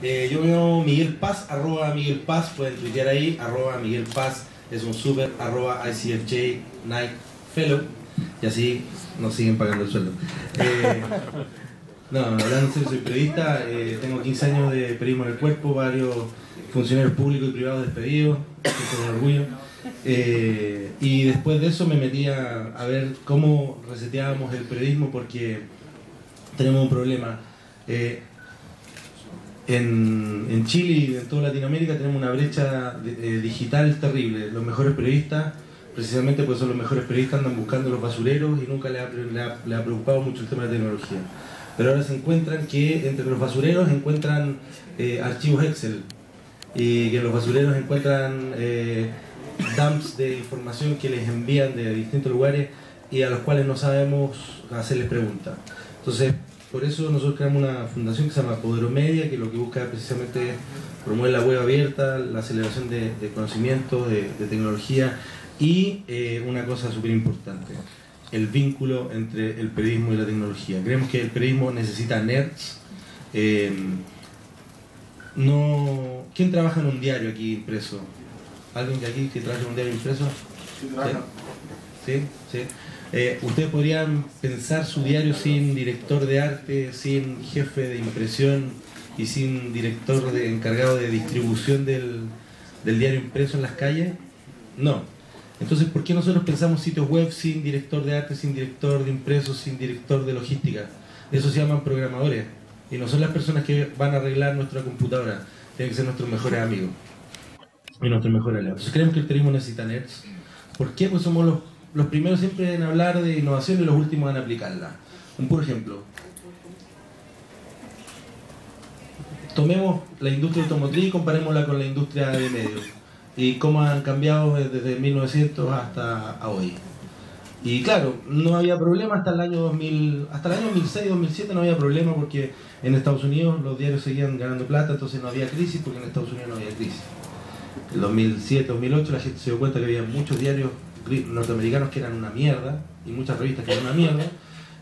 Yo me llamo Miguel Paz, arroba Miguel Paz, pueden tuitear ahí, arroba Miguel Paz, es un super, arroba ICFJ Night Fellow, y así nos siguen pagando el sueldo. No, hablando de soy periodista, tengo 15 años de periodismo en el cuerpo, varios funcionarios públicos y privados despedidos, con orgullo. Y después de eso me metí a ver cómo reseteábamos el periodismo, porque tenemos un problema. En Chile y en toda Latinoamérica tenemos una brecha digital terrible. Los mejores periodistas, precisamente porque son los mejores periodistas, andan buscando los basureros y nunca les ha preocupado mucho el tema de tecnología. Pero ahora se encuentran que entre los basureros encuentran archivos Excel, y que los basureros encuentran dumps de información que les envían de distintos lugares y a los cuales no sabemos hacerles preguntas. Entonces, por eso nosotros creamos una fundación que se llama Poderomedia, que lo que busca precisamente es promover la web abierta, la aceleración de conocimiento, de tecnología y una cosa súper importante, el vínculo entre el periodismo y la tecnología. Creemos que el periodismo necesita nerds. No, ¿quién trabaja en un diario aquí impreso? ¿Alguien de aquí que trabaja en un diario impreso? Sí, trabaja. Sí, sí. Ustedes podrían pensar su diario sin director de arte, sin jefe de impresión y sin director encargado de distribución del diario impreso en las calles. No. Entonces, ¿por qué nosotros pensamos sitios web sin director de arte, sin director de impreso, sin director de logística? Eso se llaman programadores, y no son las personas que van a arreglar nuestra computadora. Tienen que ser nuestros mejores amigos y nuestros mejores aliados. Entonces, creemos que el periodismo necesita nerds. ¿Por qué? Pues somos los primeros siempre en hablar de innovación y los últimos en aplicarla. Un puro ejemplo. Tomemos la industria automotriz y comparémosla con la industria de medios y cómo han cambiado desde 1900 hasta hoy. Y claro, no había problema hasta el año 2000, hasta el año 2006, 2007 no había problema, porque en Estados Unidos los diarios seguían ganando plata, entonces no había crisis, porque en Estados Unidos no había crisis. En 2007, 2008 la gente se dio cuenta que había muchos diarios norteamericanos que eran una mierda y muchas revistas que eran una mierda,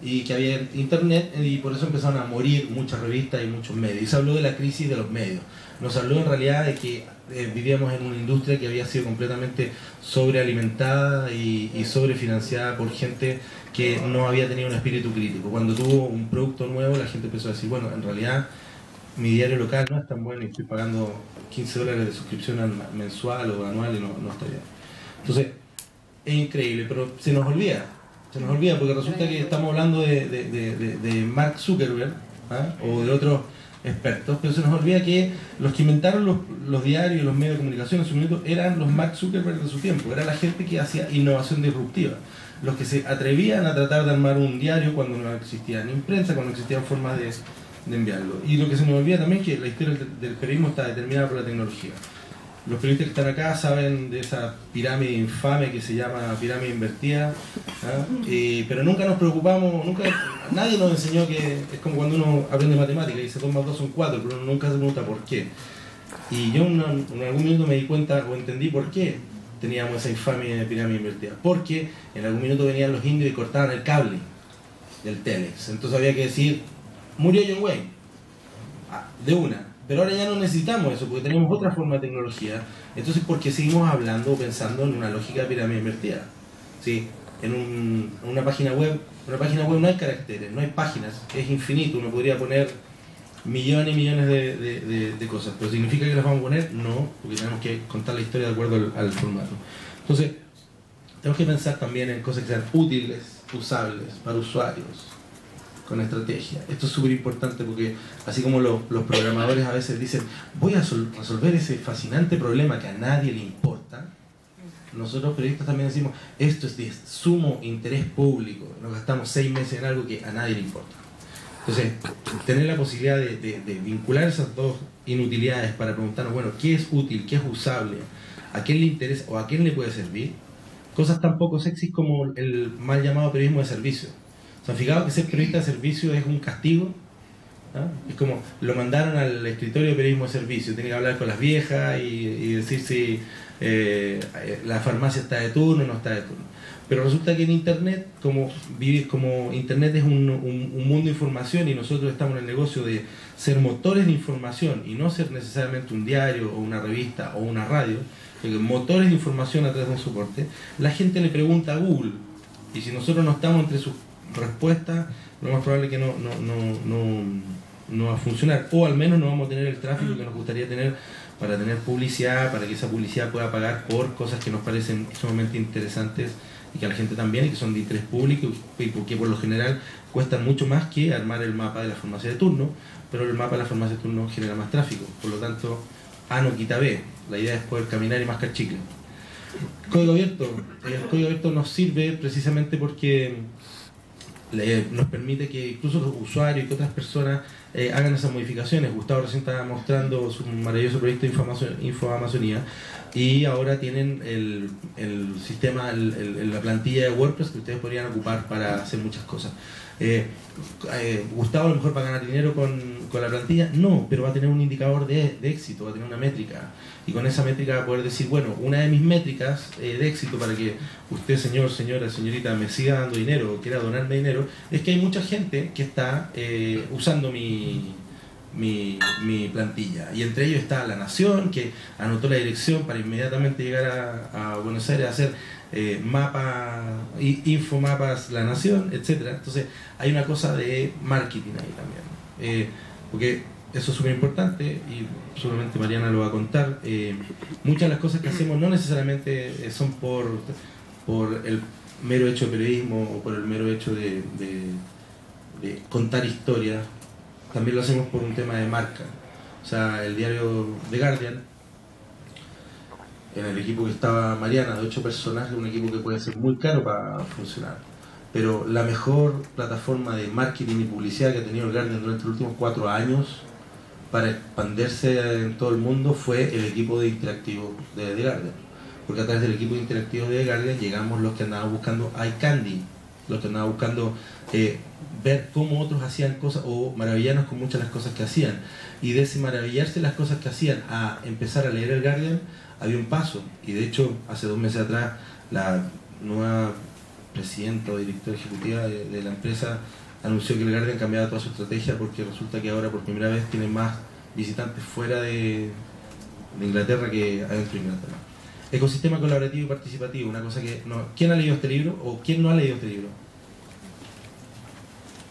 y que había internet, y por eso empezaron a morir muchas revistas y muchos medios. Y se habló de la crisis de los medios. Nos habló en realidad de que vivíamos en una industria que había sido completamente sobrealimentada y sobrefinanciada por gente que no había tenido un espíritu crítico. Cuando tuvo un producto nuevo, la gente empezó a decir, bueno, en realidad mi diario local no es tan bueno y estoy pagando $15 de suscripción mensual o anual y no está bien. Entonces, es increíble, pero se nos olvida, porque resulta que estamos hablando de Mark Zuckerberg, ¿eh? O de otros expertos, pero se nos olvida que los que inventaron los diarios, los medios de comunicación en su minuto, eran los Mark Zuckerberg de su tiempo, era la gente que hacía innovación disruptiva, los que se atrevían a tratar de armar un diario cuando no existía ni prensa, cuando existían formas de enviarlo. Y lo que se nos olvida también es que la historia del periodismo está determinada por la tecnología. Los periodistas que están acá saben de esa pirámide infame que se llama pirámide invertida, pero nunca nos preocupamos, nadie nos enseñó que es como cuando uno aprende matemáticas y dice 2 más 2 son 4, pero uno nunca se pregunta por qué. Y yo en algún minuto me di cuenta o entendí por qué teníamos esa infame pirámide invertida, porque en algún minuto venían los indios y cortaban el cable del telex, entonces había que decir, murió John Wayne, de una. Pero ahora ya no necesitamos eso, porque tenemos otra forma de tecnología. Entonces, ¿por qué seguimos hablando o pensando en una lógica de pirámide invertida? ¿Sí? En una página web no hay caracteres, no hay páginas, es infinito. Uno podría poner millones y millones de cosas, pero ¿significa que las vamos a poner? No, porque tenemos que contar la historia de acuerdo al formato. Entonces, tenemos que pensar también en cosas que sean útiles, usables para usuarios, con estrategia. Esto es súper importante, porque así como los programadores a veces dicen voy a resolver ese fascinante problema que a nadie le importa, nosotros periodistas también decimos esto es de sumo interés público, nos gastamos 6 meses en algo que a nadie le importa. Entonces, tener la posibilidad de vincular esas dos inutilidades para preguntarnos, bueno, ¿qué es útil? ¿Qué es usable? ¿A quién le interesa? ¿O a quién le puede servir? Cosas tan poco sexys como el mal llamado periodismo de servicio. ¿Se han fijado que ser periodista de servicio es un castigo? ¿Ah? Es como, lo mandaron al escritorio de periodismo de servicio, tiene que hablar con las viejas y decir si la farmacia está de turno o no está de turno. Pero resulta que en Internet, como Internet es un mundo de información y nosotros estamos en el negocio de ser motores de información y no ser necesariamente un diario o una revista o una radio, motores de información a través de un soporte, la gente le pregunta a Google y si nosotros no estamos entre sus respuestas, lo más probable es que no va a funcionar, o al menos no vamos a tener el tráfico que nos gustaría tener para tener publicidad, para que esa publicidad pueda pagar por cosas que nos parecen sumamente interesantes y que a la gente también, y que son de interés público y que por lo general cuestan mucho más que armar el mapa de la farmacia de turno, pero el mapa de la farmacia de turno genera más tráfico, por lo tanto A no quita B, la idea es poder caminar y mascar chicle. Código abierto, el código abierto nos sirve precisamente porque nos permite que incluso los usuarios y que otras personas hagan esas modificaciones. Gustavo recién estaba mostrando su maravilloso proyecto InfoAmazonía y ahora tienen el sistema, la plantilla de WordPress que ustedes podrían ocupar para hacer muchas cosas. Gustavo a lo mejor va a ganar dinero con la plantilla, no, pero va a tener un indicador de éxito, va a tener una métrica y con esa métrica va a poder decir, bueno, una de mis métricas de éxito para que usted, señor, señora, señorita, me siga dando dinero o quiera donarme dinero, es que hay mucha gente que está usando mi plantilla y entre ellos está La Nación, que anotó la dirección para inmediatamente llegar a Buenos Aires a hacer infomapas La Nación, etcétera. Entonces hay una cosa de marketing ahí también, porque eso es súper importante y seguramente Mariana lo va a contar. Muchas de las cosas que hacemos no necesariamente son por el mero hecho de periodismo o por el mero hecho de contar historias. También lo hacemos por un tema de marca. O sea, el diario The Guardian, en el equipo que estaba Mariana, de 8 personas, es un equipo que puede ser muy caro para funcionar. Pero la mejor plataforma de marketing y publicidad que ha tenido el Guardian durante los últimos 4 años para expandirse en todo el mundo fue el equipo de interactivo de The Guardian. Porque a través del equipo de interactivo de The Guardian llegamos los que andaban buscando eye candy, los que andaban buscando ver cómo otros hacían cosas o maravillarnos con muchas de las cosas que hacían. Y de ese maravillarse las cosas que hacían a empezar a leer el Guardian, había un paso. Y de hecho, hace 2 meses atrás, la nueva presidenta o directora ejecutiva de la empresa anunció que el Guardian cambiaba toda su estrategia porque resulta que ahora por primera vez tienen más visitantes fuera de Inglaterra que adentro de Inglaterra. Ecosistema colaborativo y participativo, una cosa que... No, ¿quién ha leído este libro o quién no ha leído este libro?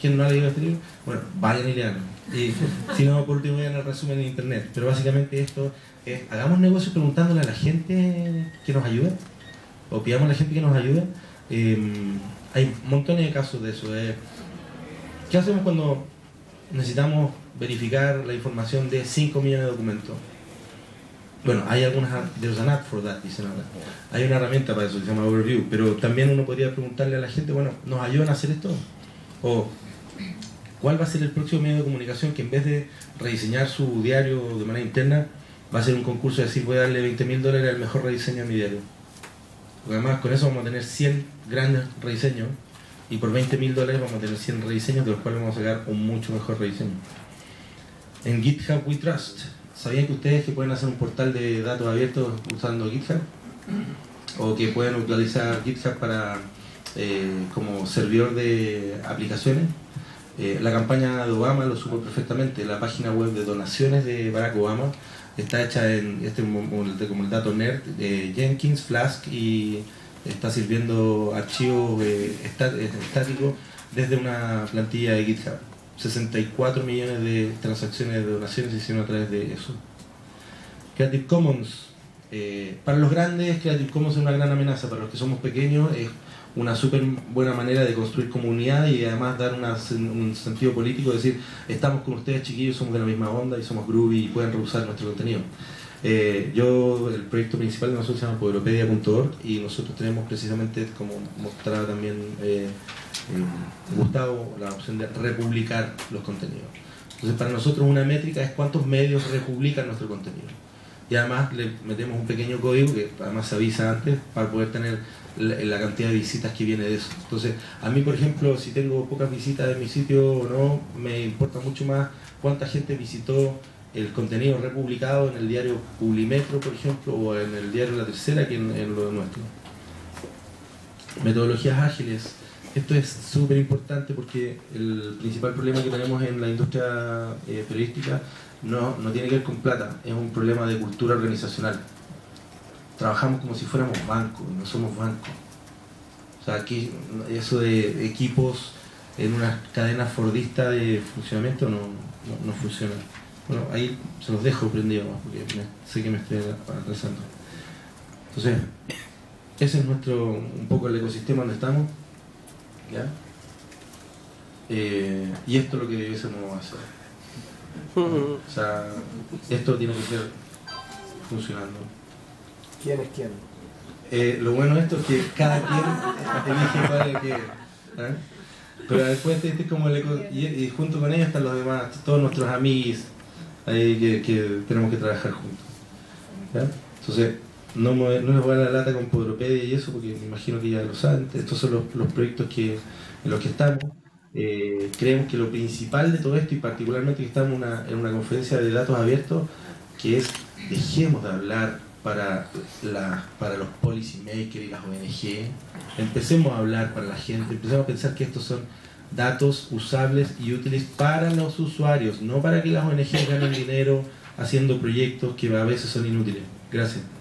¿Quién no ha leído este libro? Bueno, vayan y leanlo. Y si no, por último vean el resumen en internet. Pero básicamente esto es, hagamos negocios preguntándole a la gente que nos ayude, o pidamos a la gente que nos ayude. Hay montones de casos de eso. ¿Qué hacemos cuando necesitamos verificar la información de 5 millones de documentos? Bueno, hay algunas, there's an app for that, dicen ahora. Hay una herramienta para eso que se llama Overview, pero también uno podría preguntarle a la gente, bueno, ¿nos ayudan a hacer esto? O ¿cuál va a ser el próximo medio de comunicación que en vez de rediseñar su diario de manera interna, va a ser un concurso de decir voy a darle $20.000 al mejor rediseño a mi diario? Porque además con eso vamos a tener 100 grandes rediseños y por $20.000 vamos a tener 100 rediseños de los cuales vamos a sacar un mucho mejor rediseño. En GitHub we trust. ¿Sabían que ustedes que pueden hacer un portal de datos abiertos usando GitHub? O que pueden utilizar GitHub para... como servidor de aplicaciones. La campaña de Obama lo supo perfectamente. La página web de donaciones de Barack Obama está hecha en como el dato nerd de Jenkins, Flask, y está sirviendo archivos estáticos desde una plantilla de GitHub. 64 millones de transacciones de donaciones se hicieron a través de eso. Creative Commons. Para los grandes, Creative Commons es una gran amenaza. Para los que somos pequeños, es una súper buena manera de construir comunidad y además dar un sentido político, de decir, estamos con ustedes chiquillos, somos de la misma onda y somos groovy y pueden reusar nuestro contenido. El proyecto principal de nosotros se llama Poderopedia.org y nosotros tenemos precisamente, como mostraba también Gustavo, la opción de republicar los contenidos. Entonces para nosotros una métrica es cuántos medios republican nuestro contenido. y además le metemos un pequeño código que además se avisa antes para poder tener la cantidad de visitas que viene de eso. Entonces, a mí, por ejemplo, si tengo pocas visitas de mi sitio o no, me importa mucho más cuánta gente visitó el contenido republicado en el diario Publimetro, por ejemplo, o en el diario La Tercera, que en lo nuestro. Metodologías ágiles. Esto es súper importante porque el principal problema que tenemos en la industria periodística no tiene que ver con plata, es un problema de cultura organizacional. Trabajamos como si fuéramos banco, y no somos banco. O sea, aquí eso de equipos en una cadena fordista de funcionamiento no funciona. Bueno, ahí se los dejo prendidos, porque sé que me estoy atrasando. Entonces, ese es nuestro, un poco el ecosistema donde estamos. ¿Ya? Y esto es lo que debiésemos hacer. O sea, esto tiene que ser funcionando. ¿Quién es quién? Lo bueno de esto es que cada quien elige cuál es que, ¿eh? Pero después este es como el eco, y junto con ellos están los demás, todos nuestros amigos ahí que tenemos que trabajar juntos. ¿Ya? Entonces, no les voy a dar la lata con Poderopedia y eso, porque me imagino que ya lo saben. Estos son los proyectos en los que estamos. Creemos que lo principal de todo esto, y particularmente que estamos en una conferencia de datos abiertos, que es dejemos de hablar para los policy makers y las ONG, empecemos a hablar para la gente, empecemos a pensar que estos son datos usables y útiles para los usuarios, no para que las ONG ganen dinero haciendo proyectos que a veces son inútiles. Gracias.